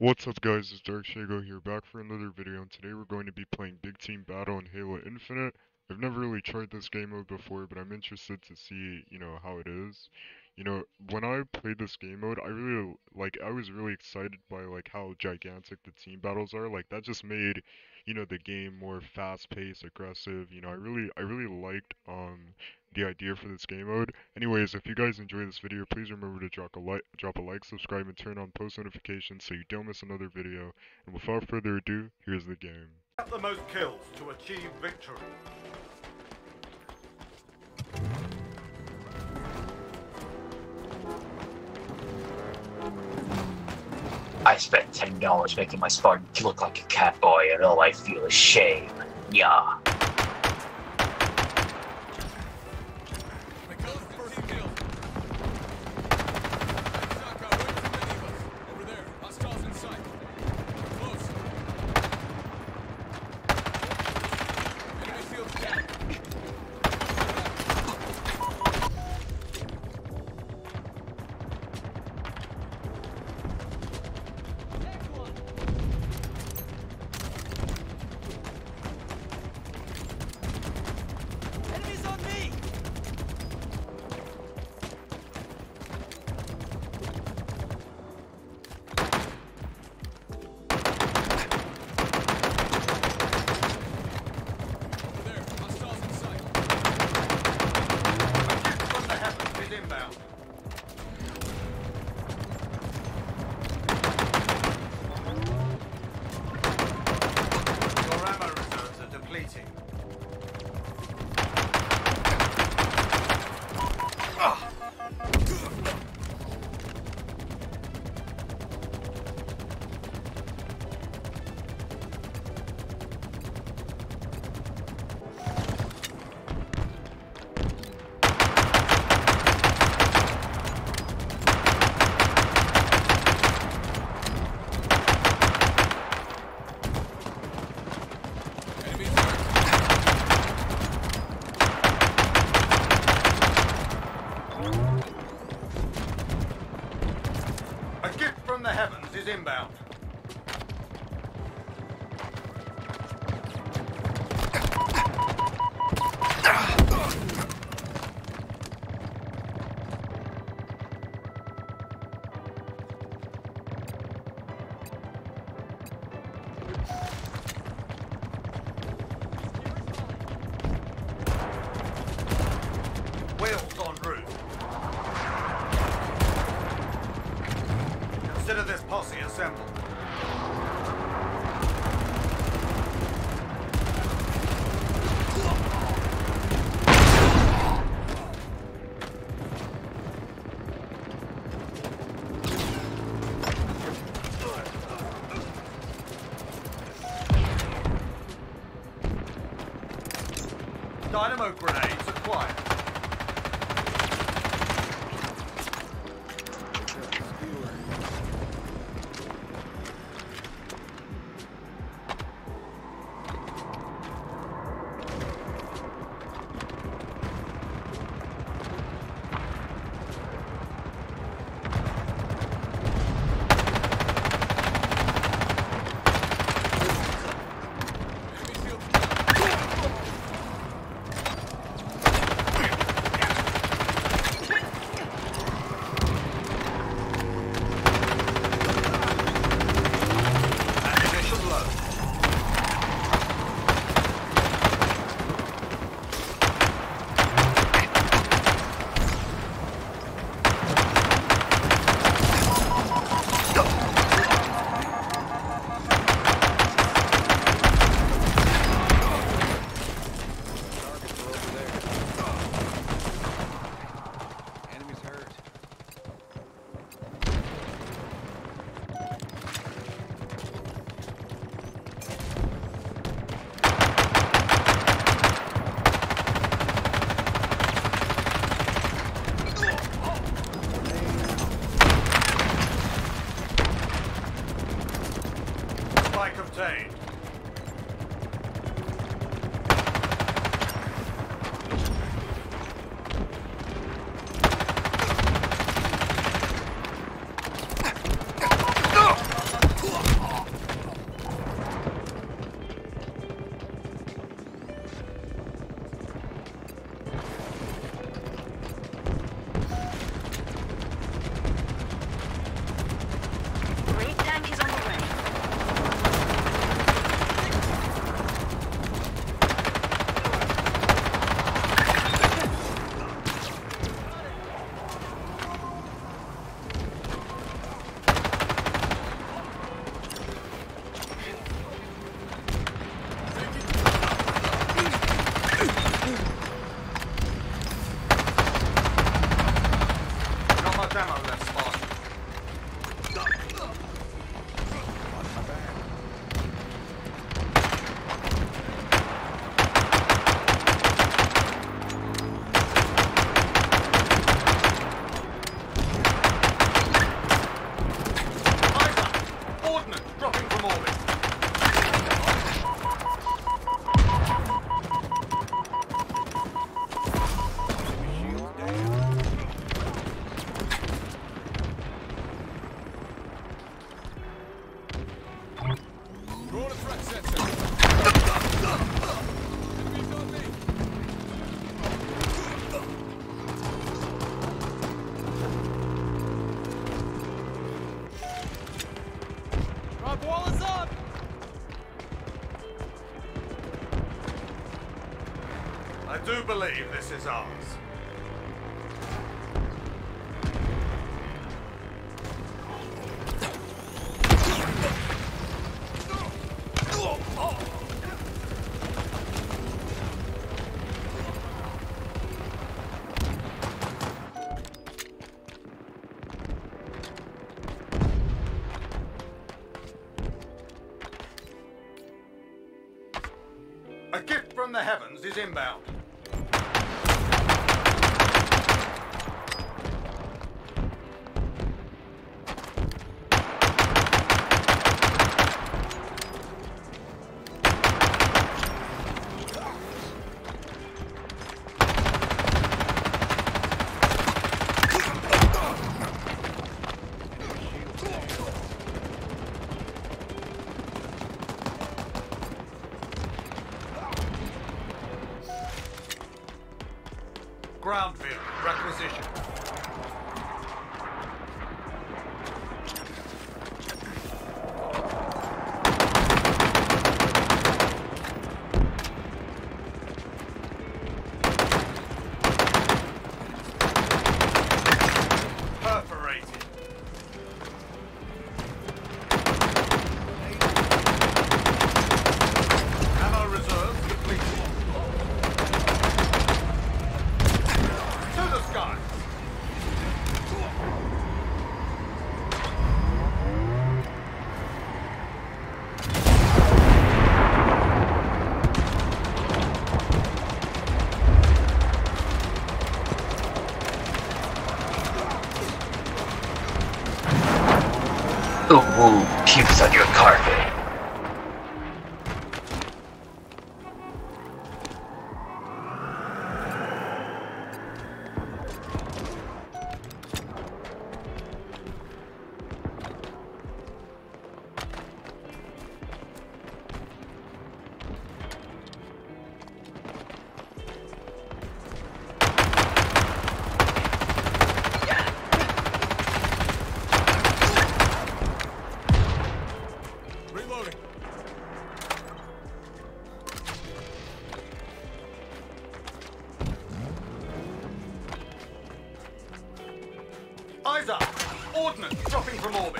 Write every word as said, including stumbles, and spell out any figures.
What's up guys, it's Dark Shago here, back for another video, and today we're going to be playing Big Team Battle in Halo Infinite. I've never really tried this game mode before, but I'm interested to see, you know, how it is. You know, when I played this game mode, I really, like, I was really excited by, like, how gigantic the team battles are. Like, that just made, you know, the game more fast-paced, aggressive. You know, I really, I really liked, um, the idea for this game mode. Anyways, if you guys enjoy this video, please remember to drop a like, drop a like, subscribe, and turn on post notifications so you don't miss another video. And without further ado, here's the game. Get the most kills to achieve victory. I spent ten dollars making my Spartan look like a cat boy, and all I feel is shame. Yeah. Inbound. Wheels on route. Consider this posse assembled. Dynamo grenades acquired. Obtained. Revenant dropping from orbit. I do believe this is ours. A gift from the heavens is inbound. Groundfield requisition. Perforated. Ammo reserves depleted. Oh, keeps on your carpet. Ordnance dropping from orbit.